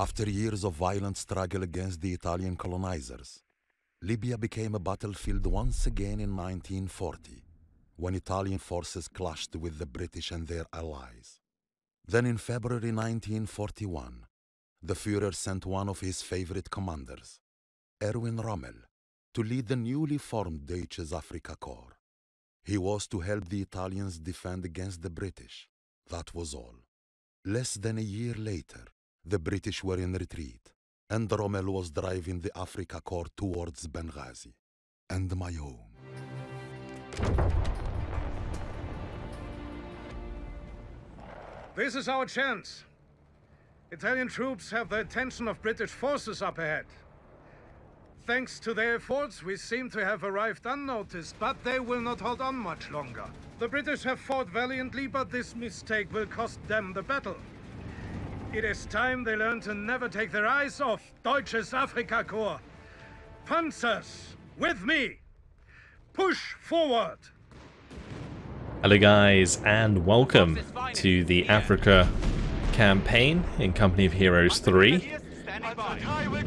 After years of violent struggle against the Italian colonizers, Libya became a battlefield once again in 1940, when Italian forces clashed with the British and their allies. Then in February 1941, the Führer sent one of his favorite commanders, Erwin Rommel, to lead the newly formed Deutsches Afrikakorps. He was to help the Italians defend against the British. That was all. Less than a year later, the British were in retreat, and Rommel was driving the Afrikakorps towards Benghazi and my home. This is our chance. Italian troops have the attention of British forces up ahead. Thanks to their efforts, we seem to have arrived unnoticed, but they will not hold on much longer. The British have fought valiantly, but this mistake will cost them the battle. It is time they learn to never take their eyes off Deutsches Afrikakorps. Panzers, with me! Push forward! Hello guys, and welcome to the Africa campaign in Company of Heroes 3.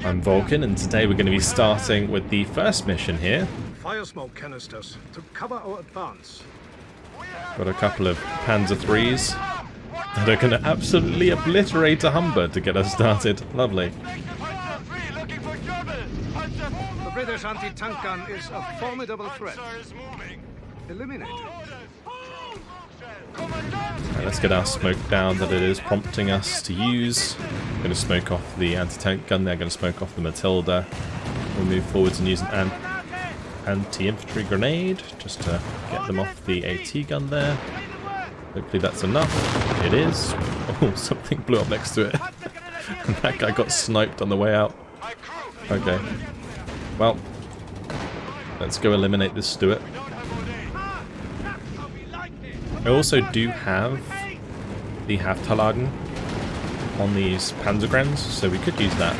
I'm Vulcan, and today we're going to be starting with the first mission here. Fire smoke canisters to cover our advance. Got a couple of Panzer IIIs that are going to absolutely obliterate a Humber to get us started. Lovely. The British anti-tank gun is a formidable threat. Eliminate it. Right, let's get our smoke down that it is prompting us to use. I'm going to smoke off the anti-tank gun. They're going to smoke off the Matilda. We'll move forwards and use an anti-infantry grenade just to get them off the AT gun there. Hopefully that's enough. It is. Oh, something blew up next to it. And that guy got sniped on the way out. Okay. Well, let's go eliminate this Stuart. I also do have the Haftalladen on these Panzergrens, so we could use that.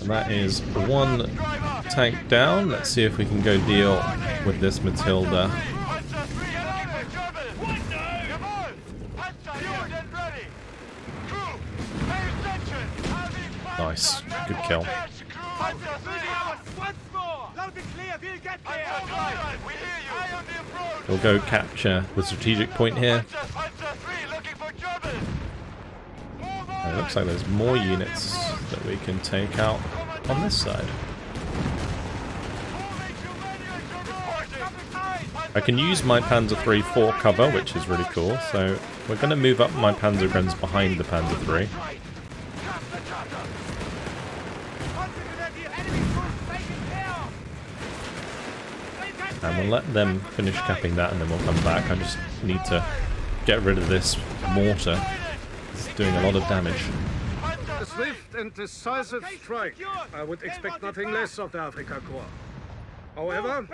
And that is one tank down. Let's see if we can go deal with this Matilda. Nice, good kill. We'll go capture the strategic point here. And it looks like there's more units that we can take out on this side. I can use my Panzer III for cover, which is really cool. So we're going to move up my Panzergrens behind the Panzer III. And we'll let them finish capping that, and then we'll come back. I just need to get rid of this mortar. It's doing a lot of damage. A swift and decisive strike. I would expect nothing less of the Afrikakorps. However,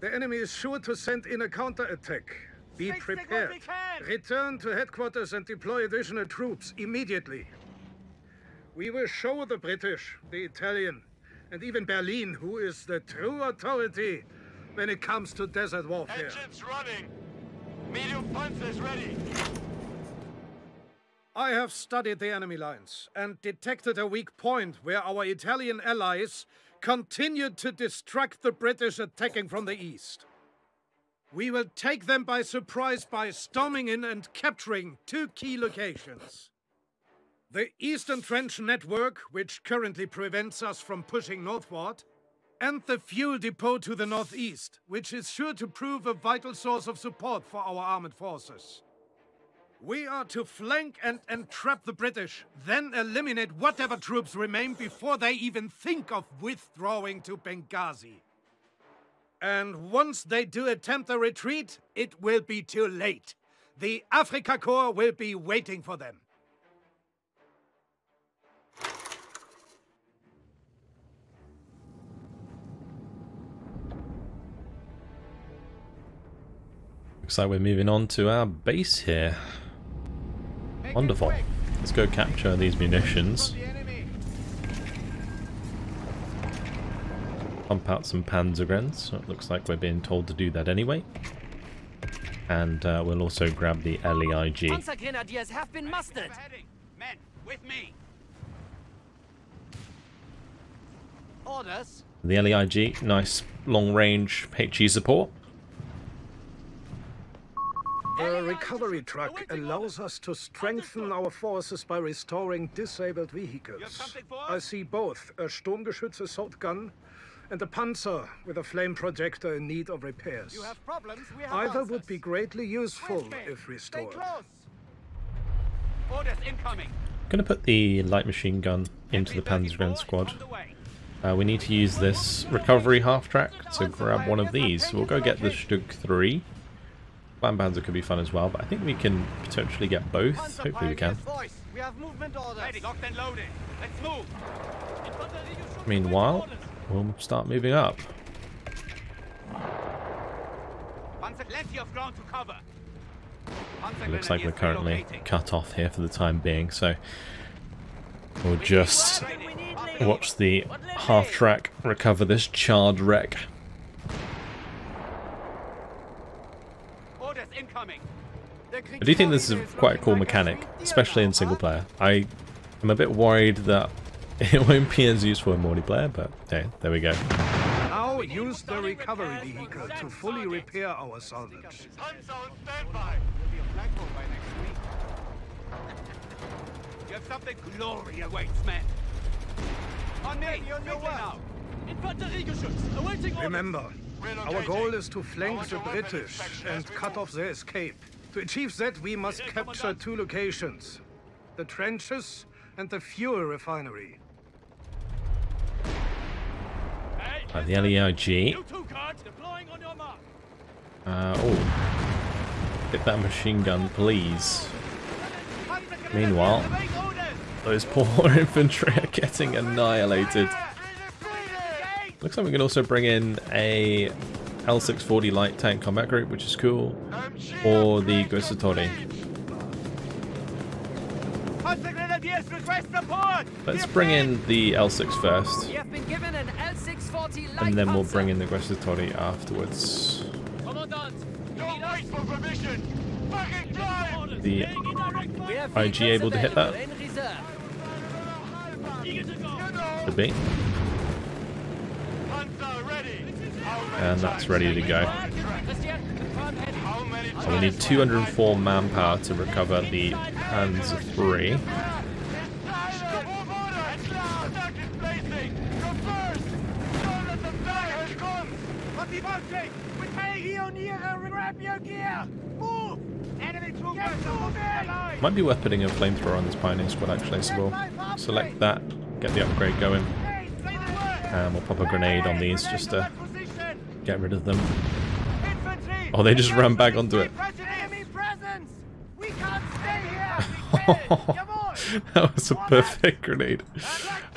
the enemy is sure to send in a counterattack. Be prepared. Return to headquarters and deploy additional troops immediately. We will show the British, the Italian, and even Berlin who is the true authority when it comes to desert warfare. Engines running. Medium Panzers ready. I have studied the enemy lines and detected a weak point where our Italian allies continued to distract the British attacking from the east. We will take them by surprise by storming in and capturing two key locations. The eastern trench network, which currently prevents us from pushing northward, and the fuel depot to the northeast, which is sure to prove a vital source of support for our armed forces. We are to flank and entrap the British, then eliminate whatever troops remain before they even think of withdrawing to Benghazi. And once they do attempt a retreat, it will be too late. The Afrikakorps will be waiting for them. Looks like we're moving on to our base here. Wonderful. Let's go capture these munitions. Pump out some Panzergrens. So it looks like we're being told to do that anyway. and we'll also grab the LEIG. Panzergrenadiers have been mustered. Men, with me. Orders. The LEIG, nice long-range HE support. The recovery truck allows us to strengthen our forces by restoring disabled vehicles. I see both a Sturmgeschütz assault gun and a Panzer with a flame projector in need of repairs. You have problems, we have answers. Either would be greatly useful if restored. Orders incoming. I'm going to put the light machine gun into the Panzergrenadier squad. We need to use this recovery half-track to grab one of these. We'll go get the StuG 3. Panzer could be fun as well, but I think we can potentially get both. Hopefully we can. Meanwhile, we'll start moving up. It looks like we're currently cut off here for the time being, so we'll just watch the half-track recover this charred wreck. I do think this is quite a cool mechanic, especially in single player. I am a bit worried that it won't be as useful in multiplayer, but hey, there we go. Now use the recovery vehicle to fully repair our salvage. You have something glory awaits, men. On me, you're no now. Infanteriegeschütz, awaiting orders. Remember, our goal is to flank the British and cut off their escape. To achieve that, we must capture two locations, the trenches and the fuel refinery. The LEIG. Oh, get that machine gun, please. Meanwhile, those poor infantry are getting annihilated. Looks like we can also bring in a L6/40 light tank combat group, which is cool, or the Guastatore. Let's bring in the L6 first, and then we'll bring in the Guastatore afterwards. The IG able to hit that? Could be. And that's ready to go. So we need 204 manpower to recover the Panzer III. Might be worth putting a flamethrower on this Pioneer squad actually, so we'll select that, get the upgrade going, and we'll pop a grenade on these just to get rid of them. Oh, they just ran back onto it. That was a perfect grenade.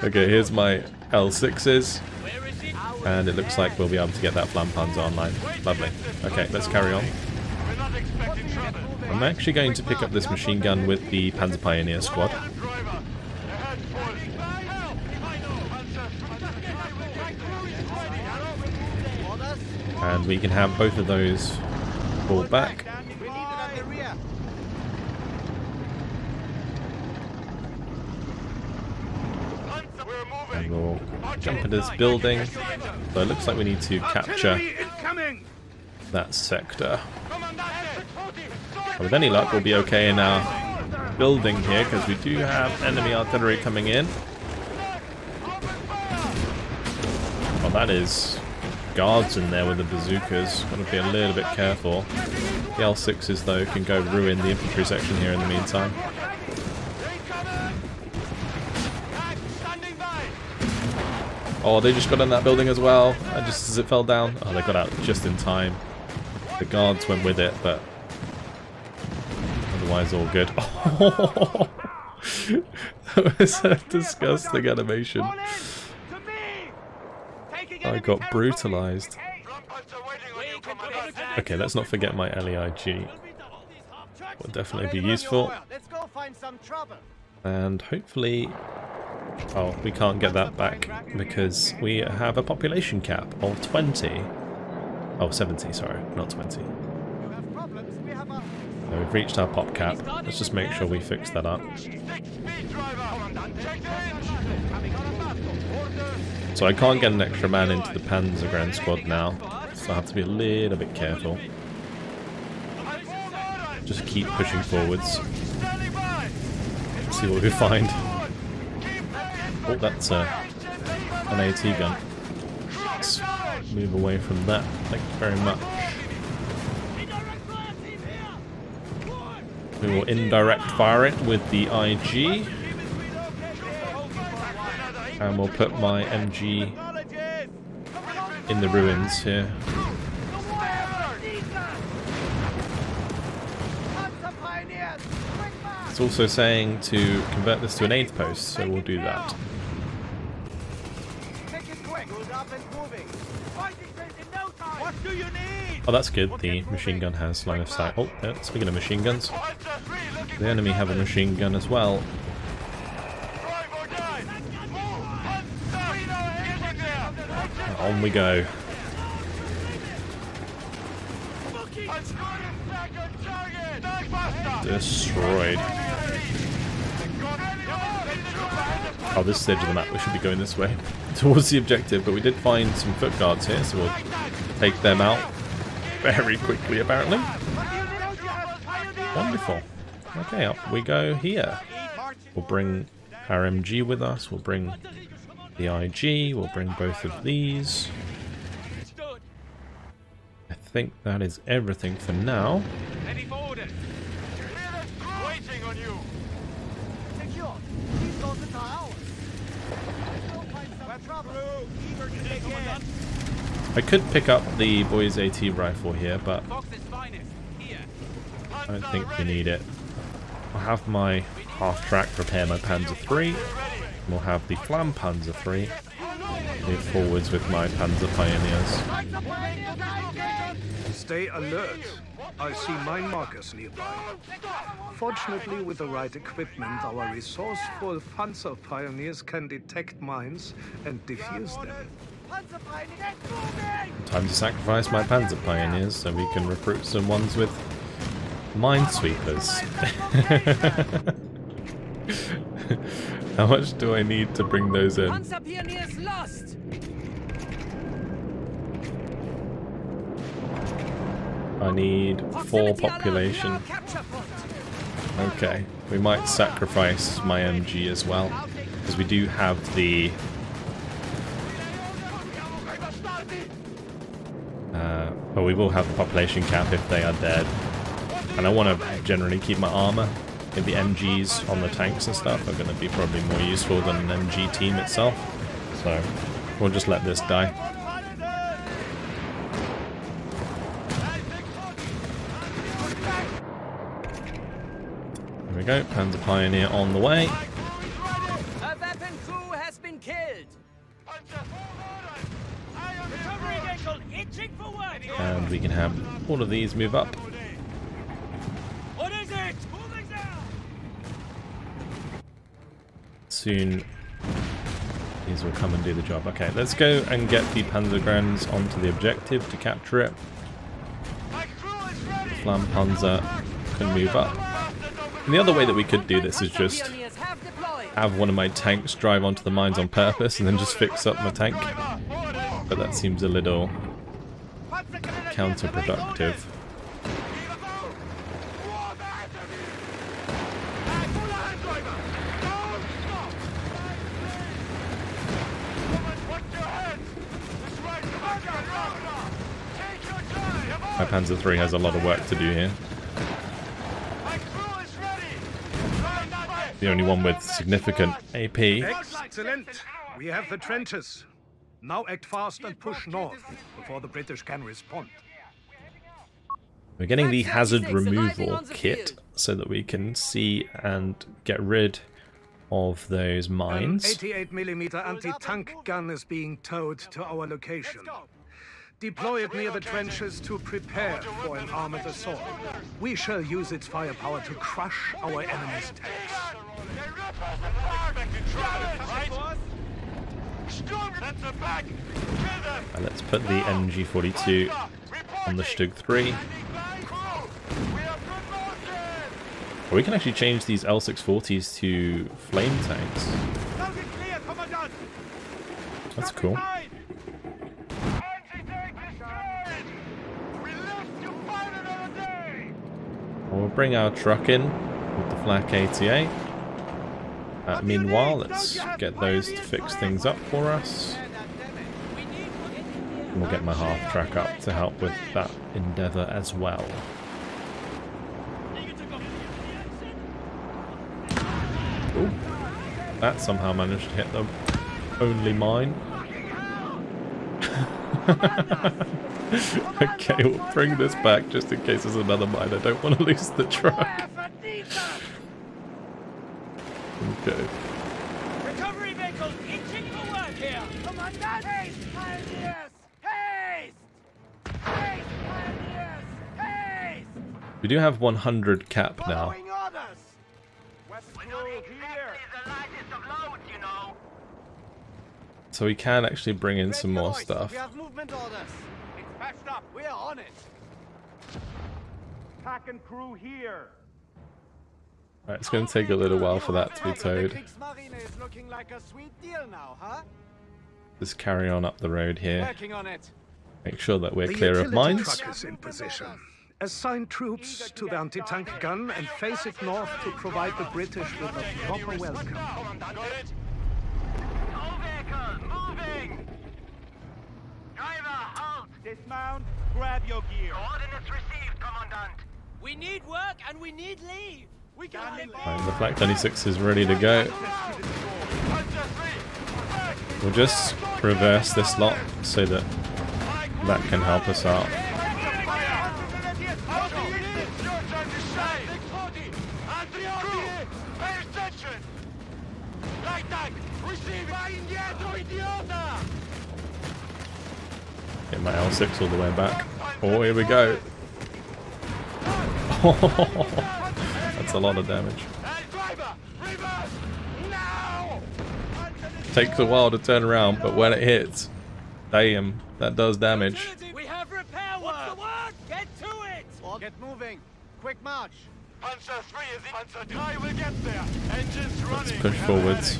Okay, here's my L6s. And it looks like we'll be able to get that Flampanzer online. Lovely. Okay, let's carry on. I'm actually going to pick up this machine gun with the Panzer Pioneer squad. And we can have both of those pulled back. And we'll jump into this building. So it looks like we need to capture that sector. But with any luck, we'll be okay in our building here, because we do have enemy artillery coming in. Well, that is... guards in there with the bazookas. Got to be a little bit careful. The L6s though can go ruin the infantry section here in the meantime. Oh, they just got in that building as well, and just as it fell down. Oh, they got out just in time. The guards went with it, but otherwise all good. Oh, that was a disgusting animation. I got brutalized. Okay, let's not forget my LEIG. Will definitely be useful. And hopefully... oh, we can't get that back because we have a population cap of 20. Oh, 70, sorry, not 20. Now we've reached our pop cap. Let's just make sure we fix that up. So I can't get an extra man into the Panzergrenadier squad now, so I have to be a little bit careful. Just keep pushing forwards. See what we find. Oh, that's an AT gun. Let's move away from that. Thank you very much. We will indirect fire it with the IG. And we'll put my MG in the ruins here. It's also saying to convert this to an aid post, so we'll do that. Oh, that's good. The machine gun has line of sight. Oh, yeah, speaking of machine guns, the enemy have a machine gun as well. On we go. Destroyed. Oh, this is the edge of the map. We should be going this way towards the objective, but we did find some foot guards here, so we'll take them out very quickly, apparently. Wonderful. Okay, up we go here. We'll bring our MG with us. We'll bring the IG, we'll bring both of these. I think that is everything for now. I could pick up the boys' AT rifle here, but I don't think we need it. I'll have my half-track repair my Panzer III. We'll have the Flam Panzer III move forwards with my Panzer Pioneers. Stay alert. I see mine markers nearby. Fortunately, with the right equipment, our resourceful Panzer Pioneers can detect mines and defuse them. Time to sacrifice my Panzer Pioneers so we can recruit some ones with minesweepers. How much do I need to bring those in? Panzer Pioneers lost. I need 4 population. Okay, we might sacrifice my MG as well, because we do have the well, we will have the population cap if they are dead, and I want to generally keep my armor. Maybe MGs on the tanks and stuff are going to be probably more useful than an MG team itself. So we'll just let this die. There we go, Panzer Pioneer on the way. A weapon crew has been killed. And we can have all of these move up. Soon these will come and do the job. Okay, let's go and get the Panzergrenadiers onto the objective to capture it. The Flam Panzer can move up. And the other way that we could do this is just have one of my tanks drive onto the mines on purpose and then just fix up my tank. But that seems a little counterproductive. My Panzer III has a lot of work to do here. The only one with significant AP. Excellent. We have the trenches. Now act fast and push north before the British can respond. We're getting the hazard removal kit so that we can see and get rid of those mines. 88mm anti-tank gun is being towed to our location. Deploy it near the trenches to prepare for an armored assault. We shall use its firepower to crush our enemy's tanks. And let's put the MG42 on the StuG 3. Or we can actually change these L6/40s to flame tanks. That's cool. We'll bring our truck in with the Flak 88. Meanwhile, let's get those to fix things up for us. And we'll get my half track up to help with that endeavour as well. Ooh, that somehow managed to hit the only mine. Okay, we'll bring this back just in case there's another mine. I don't want to lose the truck. Okay. Recovery vehicles itching for work here. Commandant, haste, pioneers, haste! Haste, pioneers, haste! We do have 100 cap now. So we can actually bring in some more stuff. We have movement orders. It's patched up. We are on it. Pack and crew here. Right, it's going to take a little while for that to be towed. Just carry on up the road here. Make sure that we're clear of mines. Truck is in position. Assign troops to the anti-tank gun and face it north to provide the British with a proper welcome. Moving! Driver, halt! Dismount, grab your gear. Coordinates received, Commandant. We need work and we need leave. We can leave. Right, the Flak 36 is ready to go. We'll just reverse this lot so that that can help us out. Get my L6 all the way back. Oh, here we go. That's a lot of damage. Takes a while to turn around, but when it hits, damn, that does damage. We have repair work. Get to it. Get moving. Quick march. Panzer III is in. Panzer III will get there. Engines running. Let's push forwards.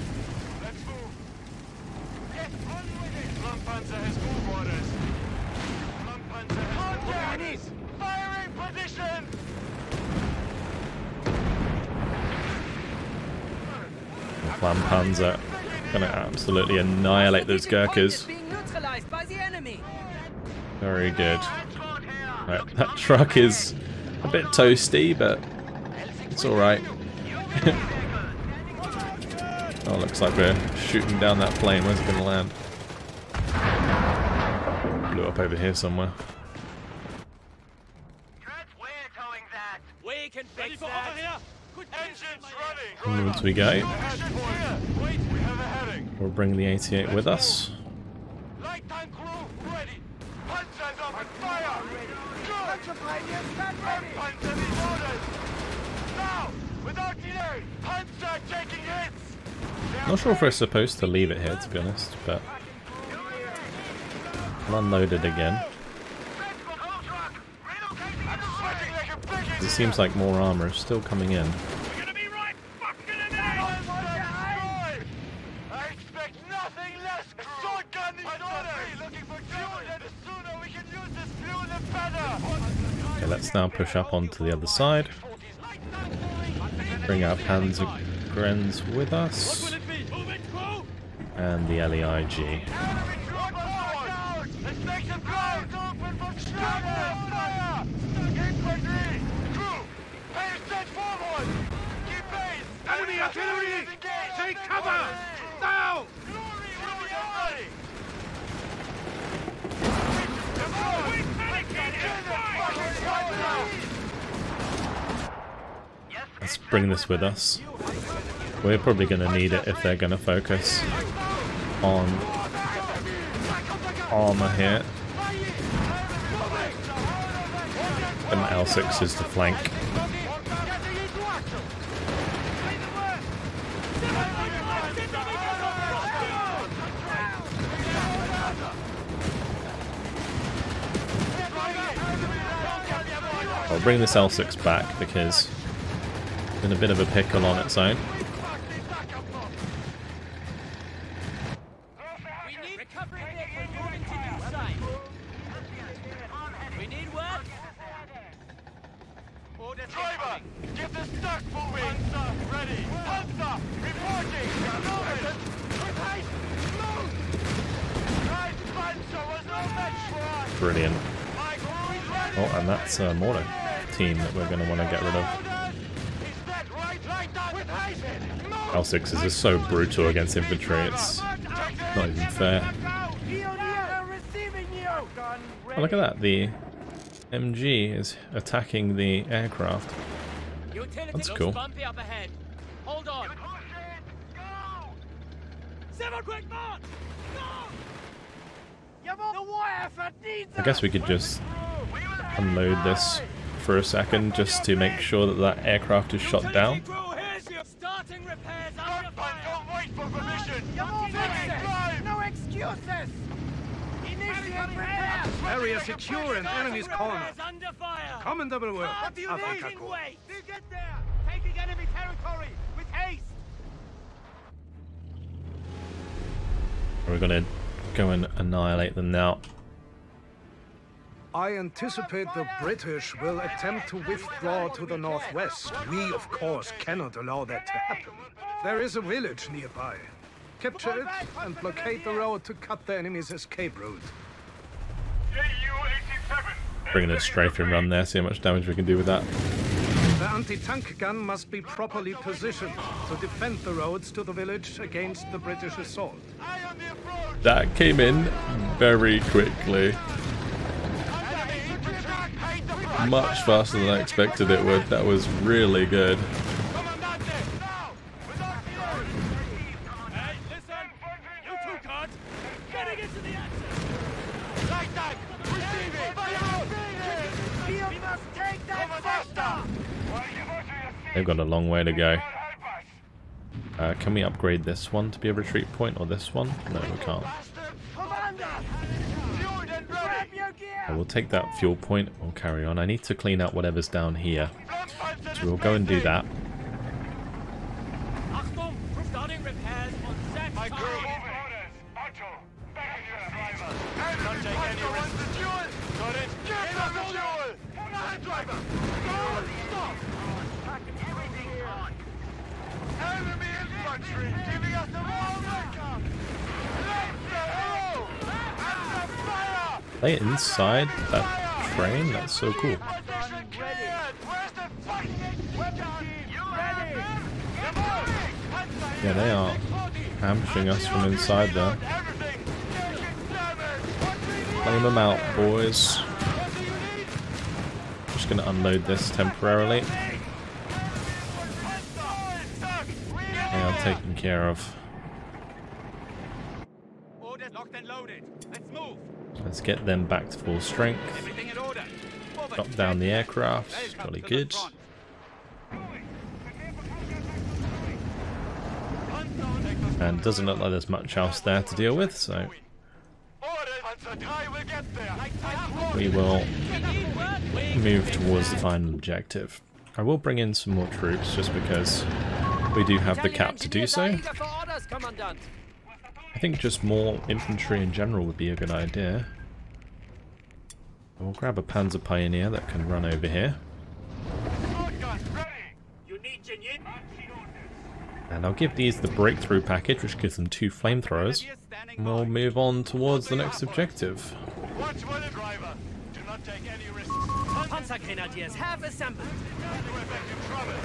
Panzer has move orders. Panzer has move orders. Firing position. The Flam Panzer gonna absolutely annihilate those Gurkhas. Very good. Right, that truck is a bit toasty, but it's all right. Oh, looks like we're shooting down that plane. Where's it gonna land? Blew up over here somewhere. Onwards we go. We'll bring the 88 with us. Not sure if we're supposed to leave it here, to be honest, but unload it again. It seems like more armor is still coming in. Okay, let's now push up onto the other side. Bring our Panzergrens with us. And the LEIG. Take cover! Now! Let's bring this with us. We're probably going to need it if they're going to focus on armor here. And my L6 is the flank. I'll bring this L6 back because in a bit of a pickle on its own. Brilliant. Oh, and that's a mortar team that we're going to want to get rid of. L6 is just so brutal against infantry, it's not even fair. Oh, look at that, the MG is attacking the aircraft. That's cool. I guess we could just unload this for a second just to make sure that that aircraft is shot down. Area secure and enemy's corner. Commendable work, Afrika Korps. Get there, taking enemy territory with haste. We're gonna go and annihilate them now. I anticipate the British will attempt to withdraw to the northwest. We, of course, cannot allow that to happen. There is a village nearby. Capture it and blockade the road to cut the enemy's escape route. Bringing a strafing run there, see how much damage we can do with that. The anti-tank gun must be properly positioned to defend the roads to the village against the British assault. That came in very quickly. Much faster than I expected it would. That was really good. They've got a long way to go. Can we upgrade this one to be a retreat point or this one? No, we can't. We'll take that fuel point. We'll carry on. I need to clean out whatever's down here. So we'll go and do that. Are they inside that train? That's so cool. Yeah, they are ambushing us from inside there. Flame them out, boys. Just gonna unload this temporarily. They are taken care of. Let's get them back to full strength. Drop down the aircraft. Jolly good. And doesn't look like there's much else there to deal with, so we will move towards the final objective. I will bring in some more troops just because we do have the cap to do so. I think just more infantry in general would be a good idea. We'll grab a Panzer Pioneer that can run over here. And I'll give these the breakthrough package, which gives them 2 flamethrowers. And we'll move on towards the next objective.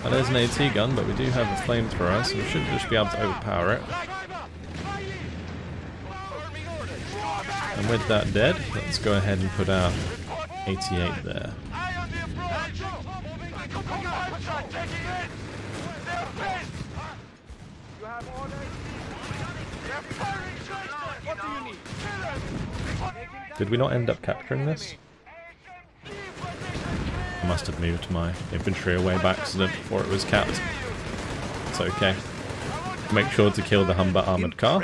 That is an AT gun, but we do have a flamethrower, so we should just be able to overpower it. And with that dead, let's go ahead and put our 88 there. Did we not end up capturing this? I must have moved my infantry away by accident before it was capped. It's okay. Make sure to kill the Humber armoured car.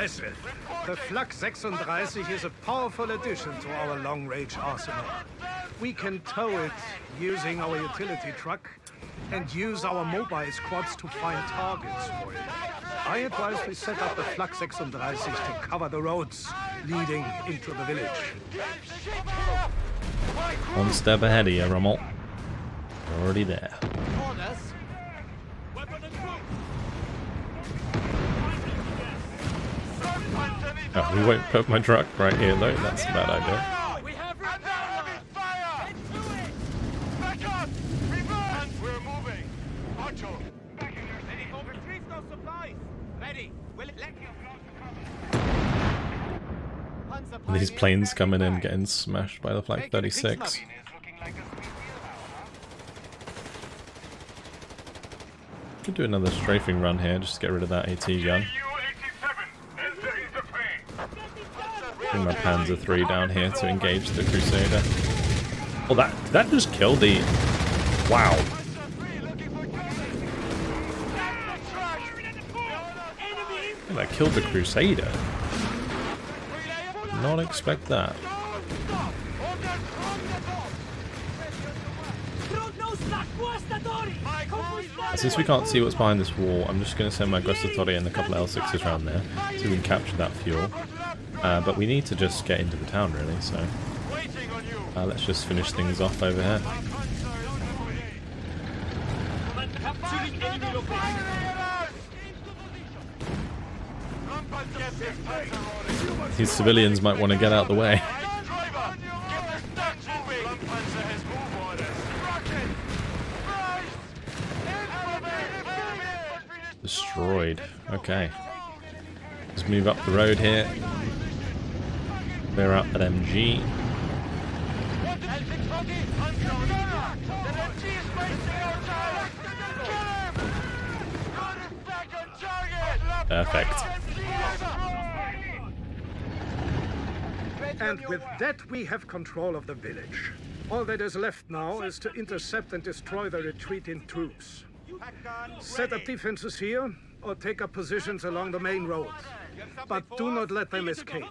The Flak 36 is a powerful addition to our long-range arsenal. We can tow it using our utility truck and use our mobile squads to fire targets for it. I advise we set up the Flak 36 to cover the roads leading into the village. One step ahead of you, Rommel. We're already there. Oh, we won't put my truck right here though, that's a bad idea. These planes coming in and getting smashed by the Flak 36. Could do another strafing run here, just to get rid of that AT gun. Bring my Panzer III down here to engage the Crusader. Oh, that just killed the... Wow. Yeah, that killed the Crusader. Did not expect that. Since we can't see what's behind this wall, I'm just going to send my Guastatore and a couple of L6s around there so we can capture that fuel. But we need to just get into the town, really, so... let's just finish things off over here. These civilians might want to get out of the way. Destroyed. Okay. Let's move up the road here. Clear out that MG. Perfect. And with that, we have control of the village. All that is left now is to intercept and destroy the retreating troops. Set up defenses here, or take up positions along the main road. But do not let them escape.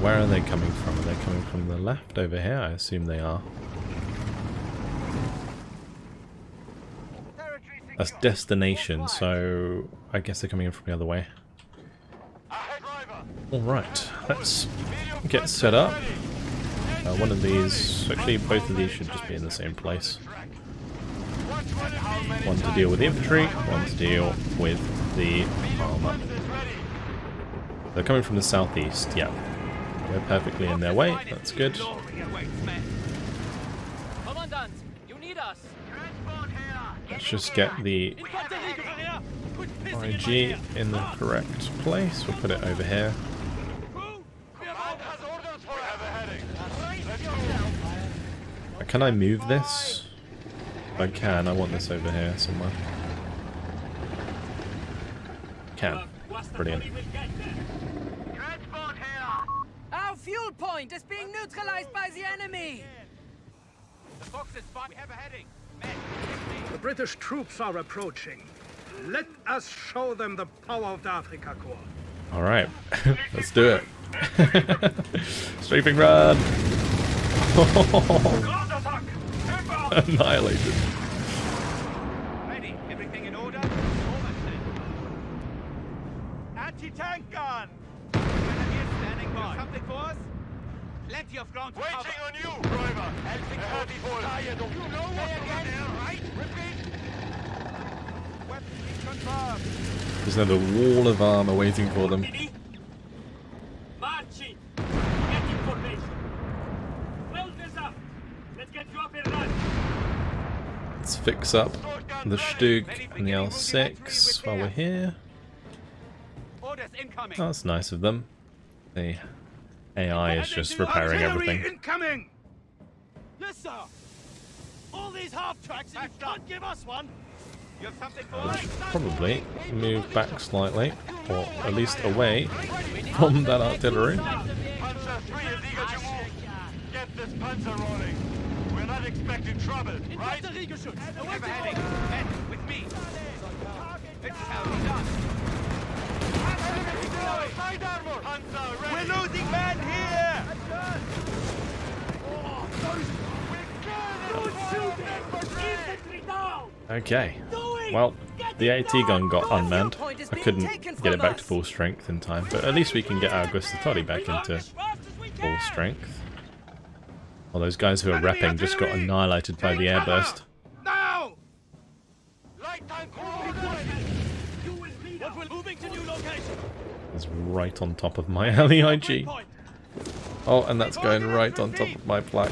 Where are they coming from? Are they coming from the left over here? I assume they are. That's destination, so I guess they're coming in from the other way. Alright, let's get set up. One of these, actually both of these should just be in the same place. One to deal with the infantry, one to deal with the armor. They're coming from the southeast, yeah. We're perfectly in their way, that's good. Let's just get the IG in the correct place. We'll put it over here. Can I move this? If I can, I want this over here somewhere. Can. Brilliant. Our fuel point is being neutralized by the enemy. The boxes, we have a heading. The British troops are approaching. Let us show them the power of the Afrika Korps. All right, let's do it. Strafing run. Annihilated. Ready? Everything in order? Anti-tank gun. Standing by. Something for us? Plenty of ground to cover. Waiting on you, driver. L6/40. You know what again, right? Repeat. Weapons confirmed. There's another wall of armor waiting for them. Marching. Get information. Build this up. Let's get you up and running. Let's fix up the StuG and the L6 while we're here. Oh, that's nice of them. The AI is just repairing everything. All these half-tracks don't give us one. Probably move back slightly, or at least away from that artillery. Get this Panzer rolling. We're not expecting trouble, right? With me. It's how we done. We're losing men here! Okay. Well, the AT gun got unmanned. I couldn't get it back to full strength in time, but at least we can get our Guastatore back into full strength. Well, those guys who are repping just got annihilated by the airburst. Now! It's right on top of my LEIG. Oh, and that's going right on top of my flak.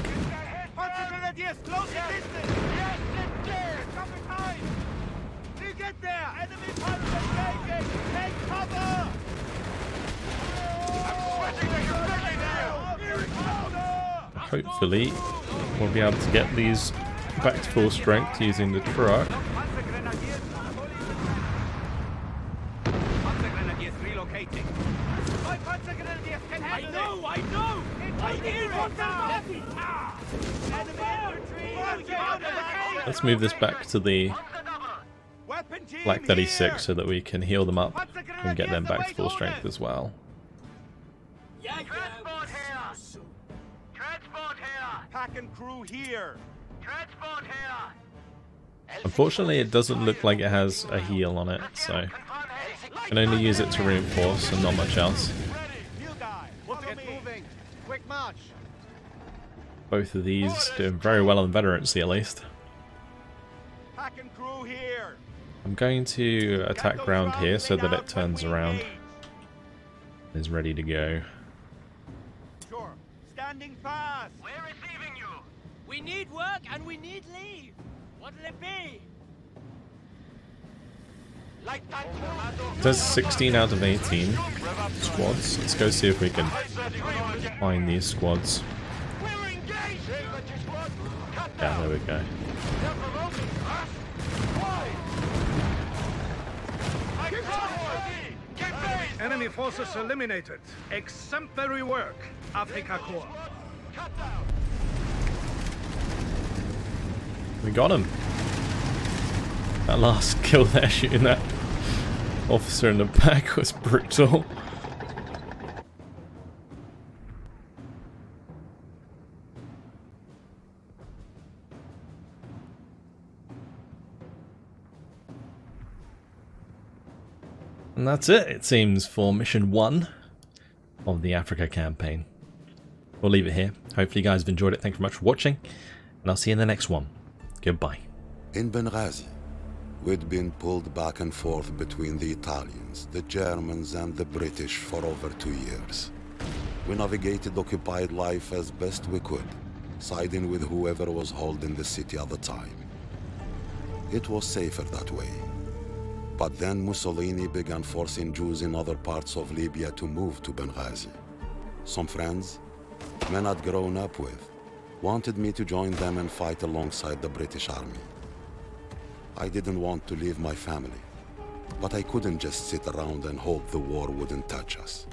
Hopefully, we'll be able to get these back to full strength using the truck. Let's move this back to the Flak 36 so that we can heal them up and get them back to full strength as well. Unfortunately, it doesn't look like it has a heal on it, so I can only use it to reinforce and not much else. Both of these doing very well on veterancy, at least. I'm going to attack ground here so that it turns around and is ready to go. Sure. Standing fast. We're receiving you. We need work and we need leave. What'll it be? It does 16 out of 18 squads. Let's go see if we can find these squads. Yeah, there we go. Enemy forces eliminated. Exemplary work, Afrika Korps. We got him. That last kill there, shooting that officer in the back was brutal. And that's it, it seems, for Mission 1 of the Africa campaign. We'll leave it here. Hopefully you guys have enjoyed it. Thank you very much for watching, and I'll see you in the next one. Goodbye. In Benghazi, we'd been pulled back and forth between the Italians, the Germans, and the British for over 2 years. We navigated occupied life as best we could, siding with whoever was holding the city at the time. It was safer that way. But then Mussolini began forcing Jews in other parts of Libya to move to Benghazi. Some friends, men I'd grown up with, wanted me to join them and fight alongside the British Army. I didn't want to leave my family, but I couldn't just sit around and hope the war wouldn't touch us.